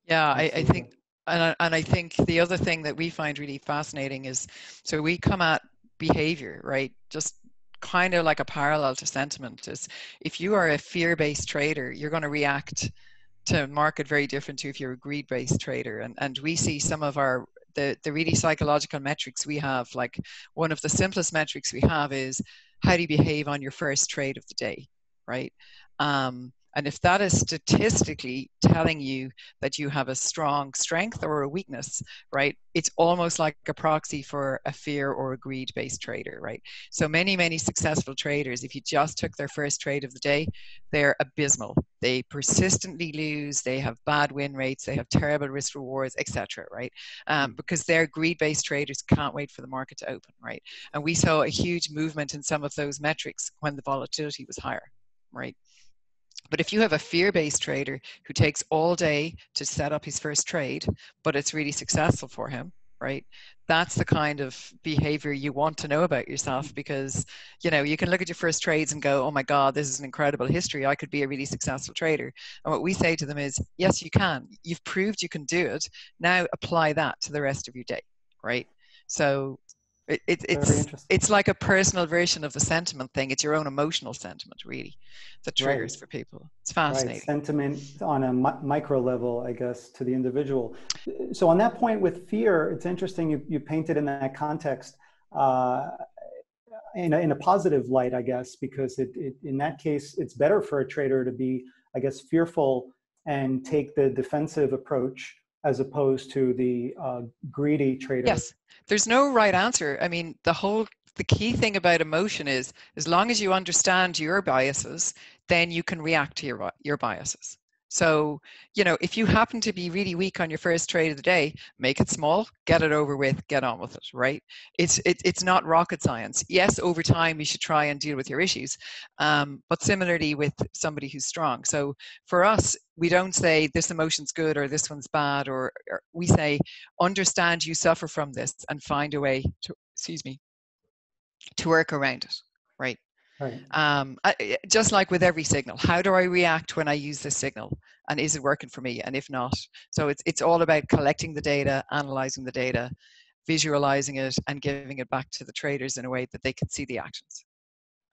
Yeah, I think, and I think the other thing that we find really fascinating is, so we come at behavior, right? Just kind of like a parallel to sentiment is, if you are a fear-based trader, you're going to react to market very different to if you're a greed-based trader. And we see some of our, the really psychological metrics we have, like one of the simplest metrics we have is, how do you behave on your first trade of the day, right? And if that is statistically telling you that you have a strong strength or a weakness, right, it's almost like a proxy for a fear or a greed-based trader, right? So many, many successful traders, if you just took their first trade of the day, they're abysmal. They persistently lose, they have bad win rates, they have terrible risk rewards, etc., right? Because their greed-based traders can't wait for the market to open, right? And we saw a huge movement in some of those metrics when the volatility was higher, right? But if you have a fear-based trader who takes all day to set up his first trade, but it's really successful for him, right? That's the kind of behavior you want to know about yourself, because, you know, you can look at your first trades and go, oh my God, this is an incredible history. I could be a really successful trader. And what we say to them is, yes, you can. You've proved you can do it. Now apply that to the rest of your day, right? So it's like a personal version of the sentiment thing. It's your own emotional sentiment, really, that triggers for people. It's fascinating. Right. Sentiment on a micro level, I guess, to the individual. So on that point with fear, it's interesting you painted in that context in a positive light, I guess, because it in that case, it's better for a trader to be, I guess, fearful and take the defensive approach as opposed to the greedy trader. Yes, there's no right answer. I mean, the key thing about emotion is, as long as you understand your biases, then you can react to your biases. So, you know, if you happen to be really weak on your first trade of the day, make it small, get it over with, get on with it, right? It's not rocket science. Yes, over time, you should try and deal with your issues, but similarly with somebody who's strong. So for us, we don't say this emotion's good or this one's bad, or we say, understand you suffer from this and find a way to, to work around it, right? Right. Just like with every signal, how do I react when I use this signal, and is it working for me? And if not, so it's all about collecting the data, analyzing the data, visualizing it, and giving it back to the traders in a way that they can see the actions.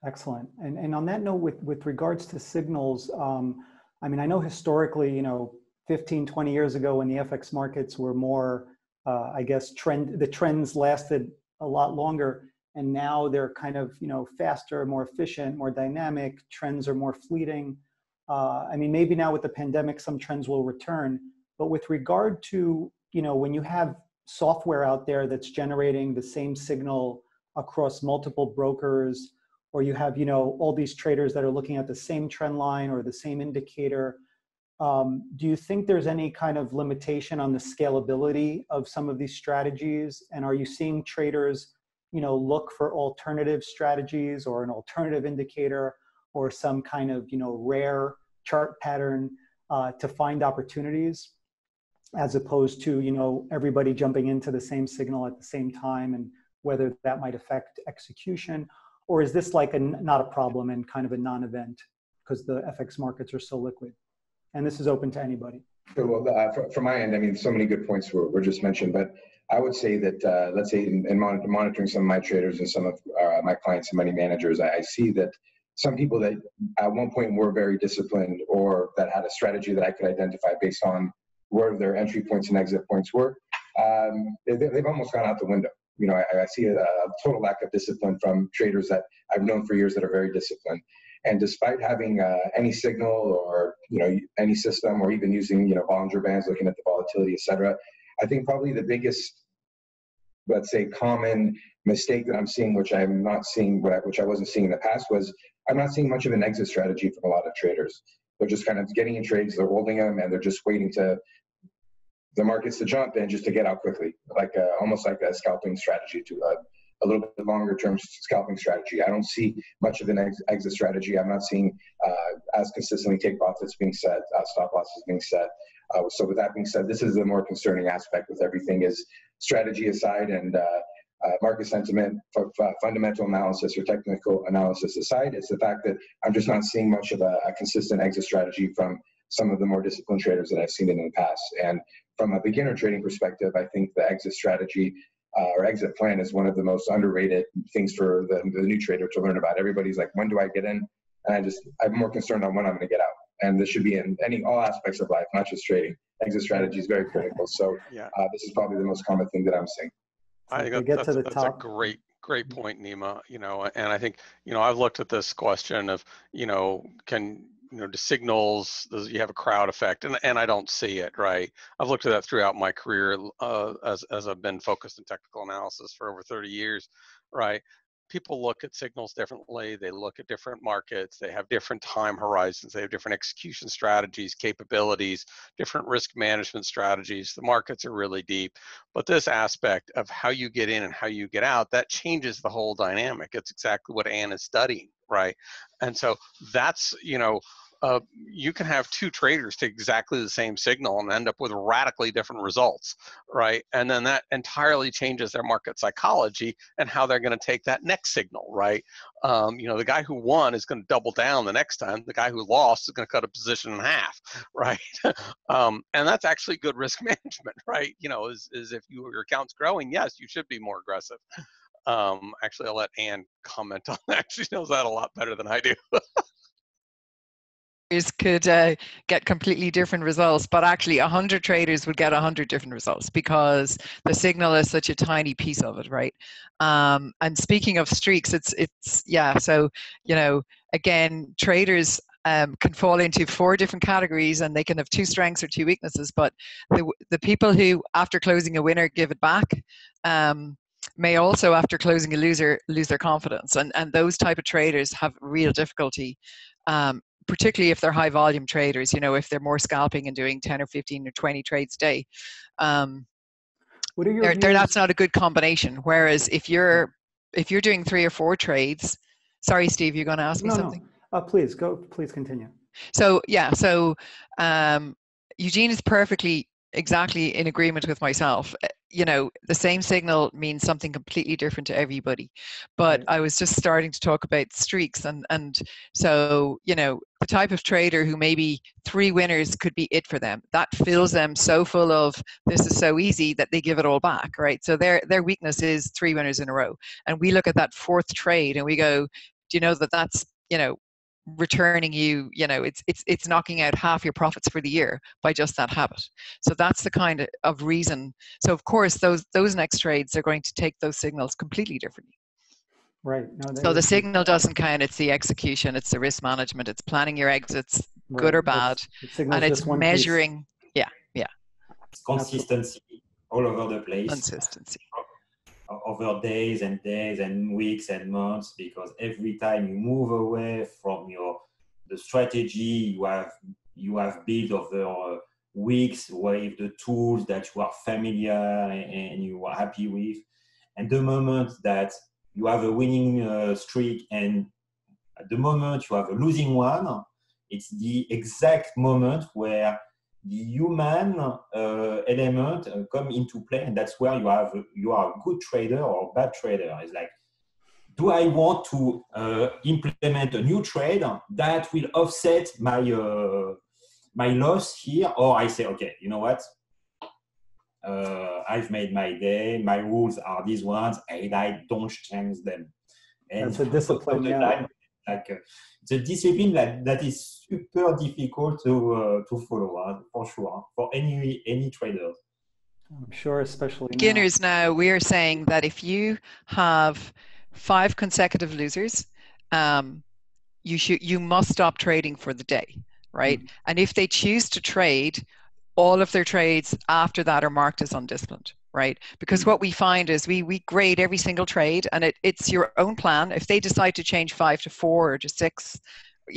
Excellent. And on that note, with regards to signals, I mean, I know historically, you know, 15, 20 years ago, when the FX markets were more, I guess, the trends lasted a lot longer. And now they're kind of, you know, faster, more efficient, more dynamic. Trends are more fleeting. I mean, maybe now with the pandemic, some trends will return. But with regard to, you know, when you have software out there that's generating the same signal across multiple brokers, or you have, you know, all these traders that are looking at the same trend line or the same indicator, do you think there's any kind of limitation on the scalability of some of these strategies? And are you seeing traders, you know, look for alternative strategies or an alternative indicator or some kind of, you know, rare chart pattern to find opportunities, as opposed to, you know, everybody jumping into the same signal at the same time, and whether that might affect execution? Or is this like not a problem and kind of a non-event because the FX markets are so liquid and this is open to anybody? Sure, well, from my end, I mean, so many good points were just mentioned, but I would say that, let's say, in monitoring some of my traders and some of my clients and money managers, I see that some people that at one point were very disciplined, or that had a strategy that I could identify based on where their entry points and exit points were, they've almost gone out the window. You know, I see a total lack of discipline from traders that I've known for years that are very disciplined. And despite having any signal or, you know, any system, or even using, you know, Bollinger Bands, looking at the volatility, et cetera, I think probably the biggest, let's say, common mistake that I'm seeing, which I wasn't seeing in the past, was I'm not seeing much of an exit strategy from a lot of traders. They're just kind of getting in trades, they're holding them, and they're just waiting to the markets to jump and just to get out quickly, like almost like a scalping strategy, to a little bit longer term scalping strategy. I don't see much of an exit strategy. I'm not seeing as consistently take profits being set, stop losses being set. So with that being said, this is the more concerning aspect with everything, is strategy aside and market sentiment, fundamental analysis or technical analysis aside, it's the fact that I'm just not seeing much of a consistent exit strategy from some of the more disciplined traders that I've seen in the past. And from a beginner trading perspective, I think the exit strategy or exit plan is one of the most underrated things for the new trader to learn about. Everybody's like, when do I get in? And I'm more concerned on when I'm going to get out. And this should be in all aspects of life, not just trading. Exit strategy is very critical. So this is probably the most common thing that I'm seeing. I think that's a great point, Nima. And I think I've looked at this question of do signals, does you have a crowd effect, and I don't see it, right? I've looked at that throughout my career as I've been focused in technical analysis for over 30 years, right? People look at signals differently. They look at different markets. They have different time horizons. They have different execution strategies, capabilities, different risk management strategies. The markets are really deep. But this aspect of how you get in and how you get out, that changes the whole dynamic. It's exactly what Anne is studying, right? And so that's, you can have two traders take exactly the same signal and end up with radically different results, right? And then that entirely changes their market psychology and how they're going to take that next signal, right? The guy who won is going to double down the next time. The guy who lost is going to cut a position in half, right? And that's actually good risk management, right? Is if your account's growing, yes, you should be more aggressive. Actually, I'll let Anne comment on that. She knows that a lot better than I do. Could get completely different results, but actually 100 traders would get 100 different results because the signal is such a tiny piece of it, right? And speaking of streaks, again, traders can fall into 4 different categories, and they can have 2 strengths or 2 weaknesses. But the people who, after closing a winner, give it back, may also, after closing a loser, lose their confidence, and those type of traders have real difficulty. Particularly if they're high volume traders, if they're more scalping and doing 10 or 15 or 20 trades a day, that's not a good combination. Whereas if you're doing 3 or 4 trades, sorry, Steve, you're going to ask me something? No. Please continue. So Eugene is exactly in agreement with myself. The same signal means something completely different to everybody. But I was just starting to talk about streaks. And so the type of trader who maybe 3 winners could be it for them. That fills them so full of, this is so easy, that they give it all back, right? So their weakness is 3 winners in a row. And we look at that 4th trade and we go, do you know that's, returning you, it's knocking out half your profits for the year by just that habit. So that's the kind of reason. So of course, those next trades are going to take those signals completely differently. Right. So the signal doesn't count. It's the execution. It's the risk management. It's planning your exits, right, good or bad, and it's measuring. Piece. Yeah. It's consistency all over the place. Consistency. Over days and weeks and months, because every time you move away from the strategy you have built over weeks with the tools that you are familiar and you are happy with, and the moment that you have a winning streak and at the moment you have a losing one, it's the exact moment where the human element come into play, and that's where you are a good trader or a bad trader. It's like, do I want to implement a new trade that will offset my loss here, or I say, okay, you know what? I've made my day. My rules are these ones, and I don't change them. And that's a discipline. It's a discipline that is super difficult to follow, for sure, for any trader. I'm sure, especially beginners now. We are saying that if you have 5 consecutive losers, you must stop trading for the day, right? Mm-hmm. And if they choose to trade, all of their trades after that are marked as undisciplined. Right? Because what we find is we grade every single trade, and it's your own plan. If they decide to change 5 to 4 or to 6,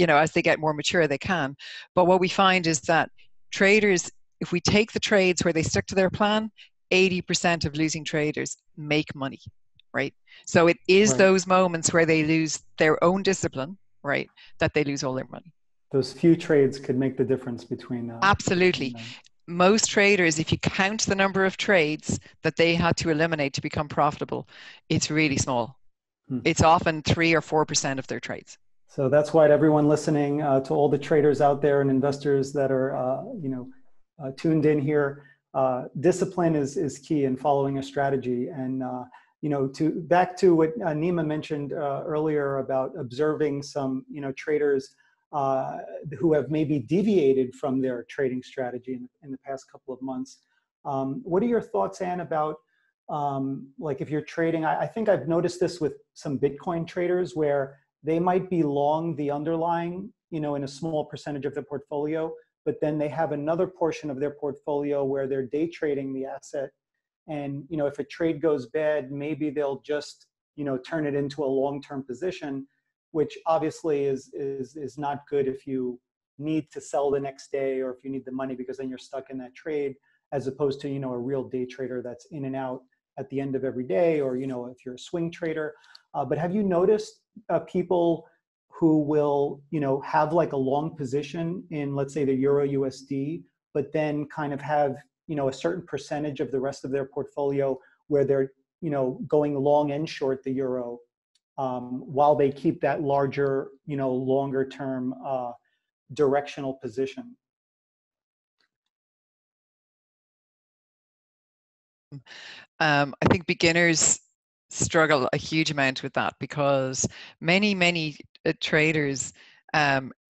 as they get more mature, they can. But what we find is that traders, if we take the trades where they stick to their plan, 80% of losing traders make money, right? So it is those moments where they lose their own discipline, right, that they lose all their money. Those few trades could make the difference between absolutely. most traders, if you count the number of trades that they had to eliminate to become profitable, it's really small. It's often 3 or 4% of their trades. So that's why everyone listening, to all the traders out there and investors that are, tuned in here, discipline is key in following a strategy. And, to back to what Nima mentioned earlier about observing some, traders who have maybe deviated from their trading strategy in the past couple of months. What are your thoughts, Anne, about like if you're trading, I think I've noticed this with some Bitcoin traders where they might be long the underlying, in a small percentage of the portfolio, but then they have another portion of their portfolio where they're day trading the asset. And, if a trade goes bad, maybe they'll just, turn it into a long-term position, which obviously is not good if you need to sell the next day or if you need the money, because then you're stuck in that trade, as opposed to, a real day trader that's in and out at the end of every day, or, if you're a swing trader. But have you noticed people who will, have like a long position in, let's say, the Euro USD, but then kind of have, a certain percentage of the rest of their portfolio where they're, going long and short the Euro, while they keep that larger, longer term directional position? I think beginners struggle a huge amount with that, because many traders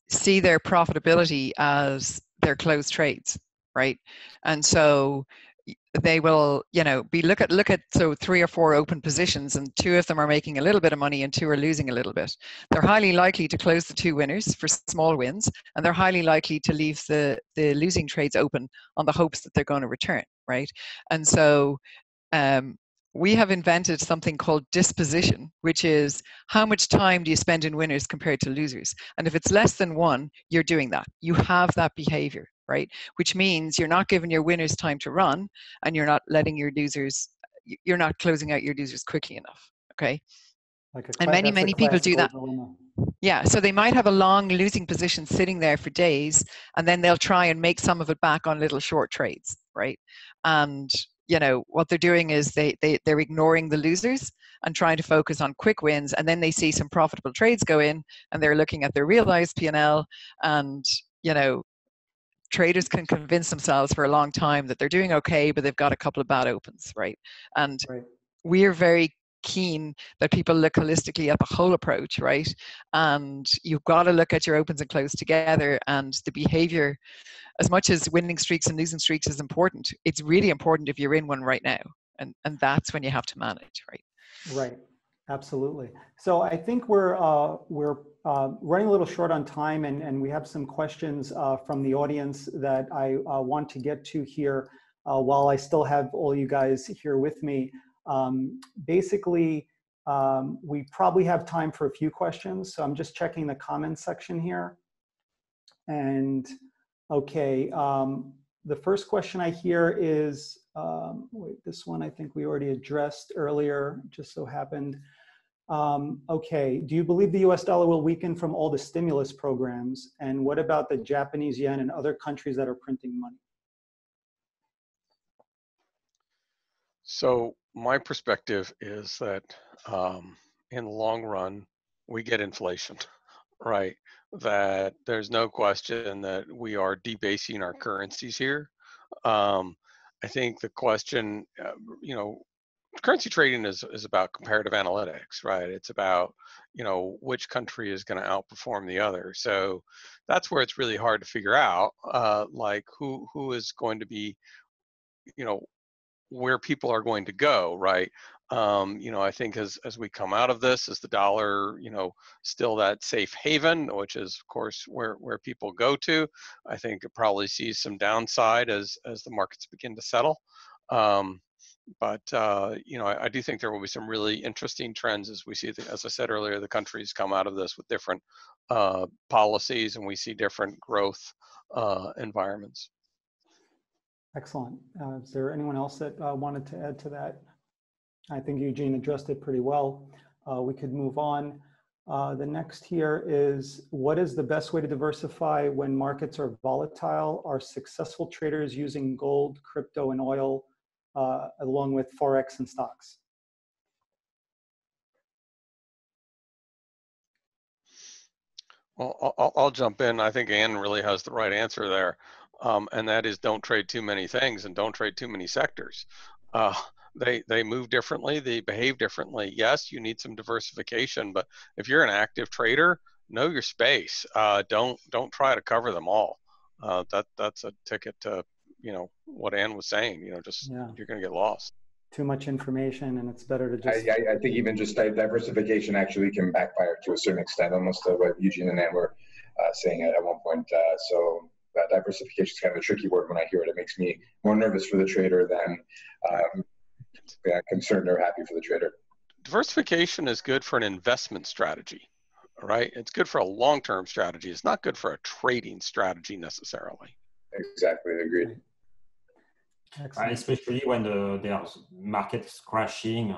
see their profitability as their closed trades, right? And so they will, be look at so 3 or 4 open positions, and 2 of them are making a little bit of money and 2 are losing a little bit. They're highly likely to close the 2 winners for small wins, and they're highly likely to leave the losing trades open on the hopes that they're going to return, right? And so we have invented something called disposition, which is how much time do you spend in winners compared to losers? And if it's less than 1, you're doing that. You have that behavior, right? Which means you're not giving your winners time to run, and you're not letting your losers, you're not closing out your losers quickly enough, okay? Like and many people do that. Yeah, so they might have a long losing position sitting there for days, and then they'll try and make some of it back on little short trades, right? And what they're doing is they're ignoring the losers and trying to focus on quick wins, and then they see some profitable trades go in, and they're looking at their realized P&L, and traders can convince themselves for a long time that they're doing okay, but they've got a couple of bad opens, right? And we're very keen that people look holistically at the whole approach, right? And you've got to look at your opens and close together, and the behavior. As much as winning streaks and losing streaks is important, it's really important if you're in one right now, and that's when you have to manage, right? Right, absolutely. So I think we're running a little short on time, and we have some questions from the audience that I want to get to here while I still have all you guys here with me. Basically, we probably have time for a few questions, so I'm just checking the comments section here. And okay, the first question I hear is, wait, this one I think we already addressed earlier, just so happened. Okay, do you believe the US dollar will weaken from all the stimulus programs? And what about the Japanese yen and other countries that are printing money? So my perspective is that in the long run, we get inflation, right? That there's no question that we are debasing our currencies here. I think the question, currency trading is about comparative analytics, right? It's about, which country is going to outperform the other. So that's where it's really hard to figure out, like who is going to be, where people are going to go, right? I think as we come out of this, is the dollar, still that safe haven, which is of course where people go to. I think it probably sees some downside as the markets begin to settle. I do think there will be some really interesting trends as we see, as I said earlier, the countries come out of this with different policies, and we see different growth environments. Excellent. Is there anyone else that wanted to add to that? I think Eugene addressed it pretty well. We could move on. The next here is, what is the best way to diversify when markets are volatile? Are successful traders using gold, crypto, and oil, along with Forex and stocks? Well, I'll jump in. I think Anne really has the right answer there. And that is, don't trade too many things and don't trade too many sectors. They move differently, they behave differently. Yes, you need some diversification, but if you're an active trader, know your space. Don't try to cover them all. That's a ticket to, what Anne was saying, just, yeah, you're going to get lost. Too much information, and it's better to just... I think even just diversification actually can backfire to a certain extent, almost what Eugene and Anne were saying at one point. So diversification is kind of a tricky word. When I hear it, it makes me more nervous for the trader than concerned or happy for the trader. Diversification is good for an investment strategy, right? It's good for a long-term strategy. It's not good for a trading strategy necessarily. Exactly, agreed. Excellent. Especially when the market is crashing,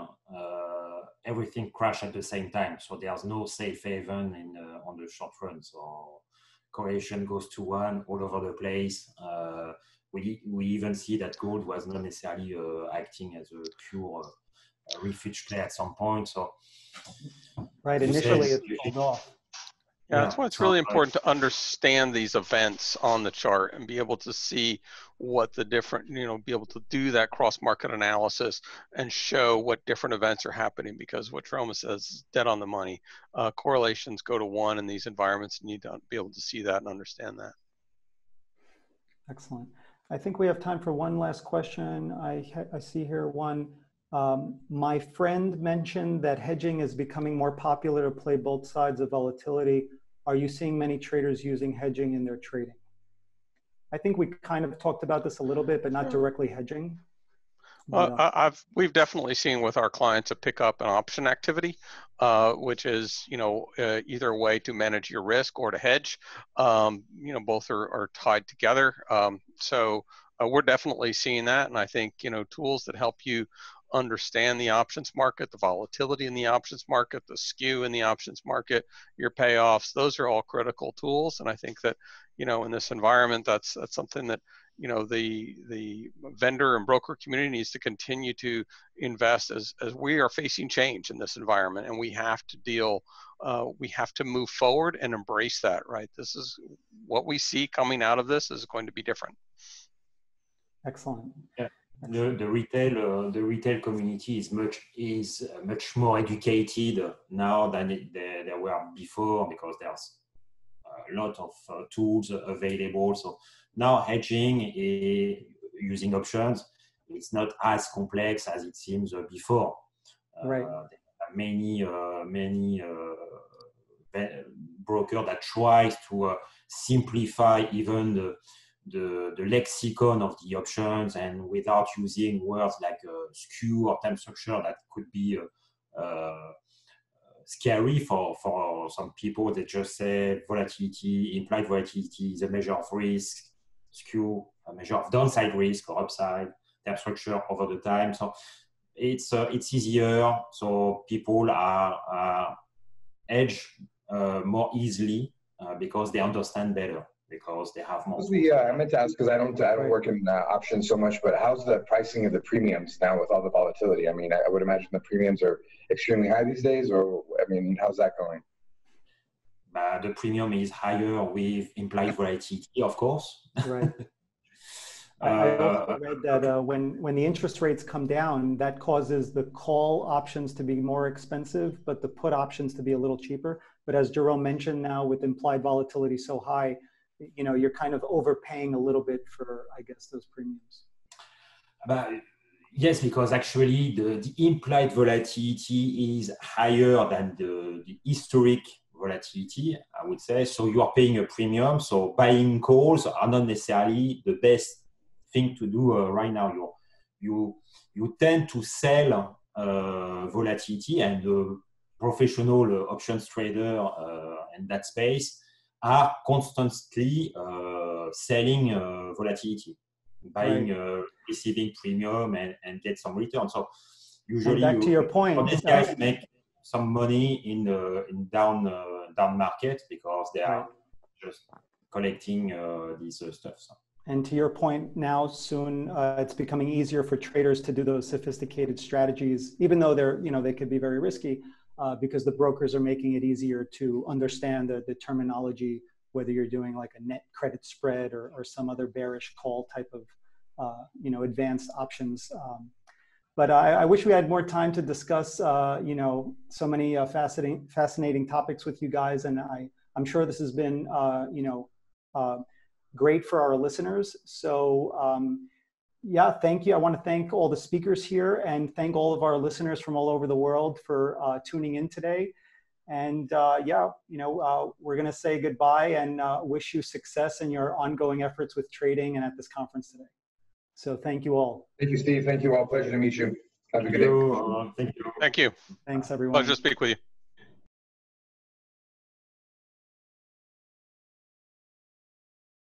everything crashes at the same time. So there's no safe haven in, on the short run. So correlation goes to one all over the place. We even see that gold was not necessarily acting as a pure refuge play at some point. So right, initially it pulled off. Yeah, that's why it's really important to understand these events on the chart and be able to see what the different, be able to do that cross-market analysis and show what different events are happening, because what Jerome says is dead on the money. Correlations go to one in these environments. You need to be able to see that and understand that. Excellent. I think we have time for one last question. I see here one. My friend mentioned that hedging is becoming more popular to play both sides of volatility. Are you seeing many traders using hedging in their trading? I think we kind of talked about this a little bit, but not directly hedging. We've definitely seen with our clients a pickup in option activity, which is, either a way to manage your risk or to hedge. Both are tied together. So we're definitely seeing that. And I think, tools that help you understand the options market, the volatility in the options market, the skew in the options market, your payoffs, those are all critical tools. And I think that, in this environment, that's something that, the vendor and broker community needs to continue to invest as we are facing change in this environment, and we have to we have to move forward and embrace that, right? This is what we see coming out of this is going to be different. Excellent. Yeah. The retail community is much more educated now than they were before, because there's a lot of tools available. So now hedging using options, it's not as complex as it seems before. Right. There are many brokers that try to simplify even the lexicon of the options, and without using words like skew or time structure that could be scary for some people. They just say volatility, implied volatility is a measure of risk, skew, a measure of downside risk or upside, time structure over the time. So it's easier. So people are hedged more easily because they understand better. Because they have more. I meant to ask, because I don't work in options so much, but how's the pricing of the premiums now with all the volatility? I mean, I would imagine the premiums are extremely high these days, or I mean, how's that going? The premium is higher with implied volatility, of course. Right. I also read that when the interest rates come down, that causes the call options to be more expensive, but the put options to be a little cheaper. But as Jerome mentioned, now with implied volatility so high, you're kind of overpaying a little bit for, I guess, those premiums. But yes, because actually the implied volatility is higher than the historic volatility, I would say. So you are paying a premium. So buying calls are not necessarily the best thing to do right now. You tend to sell volatility, and the professional options trader in that space are constantly selling volatility, buying, receiving premium, and get some return. So usually, and back to your point, some money in down market because they are just collecting these stuff. And to your point, now soon it's becoming easier for traders to do those sophisticated strategies, even though they're, you know, they could be very risky, because the brokers are making it easier to understand the terminology, whether you're doing like a net credit spread or some other bearish call type of you know, advanced options. But I wish we had more time to discuss you know, so many fascinating topics with you guys, and I'm sure this has been you know, great for our listeners. So yeah, thank you. I want to thank all the speakers here and thank all of our listeners from all over the world for tuning in today. And yeah, you know, we're going to say goodbye and wish you success in your ongoing efforts with trading and at this conference today. So thank you all. Thank you, Steve. Thank you all. Pleasure to meet you. Have a good day. Thank you. Thanks, everyone. Pleasure to speak with you.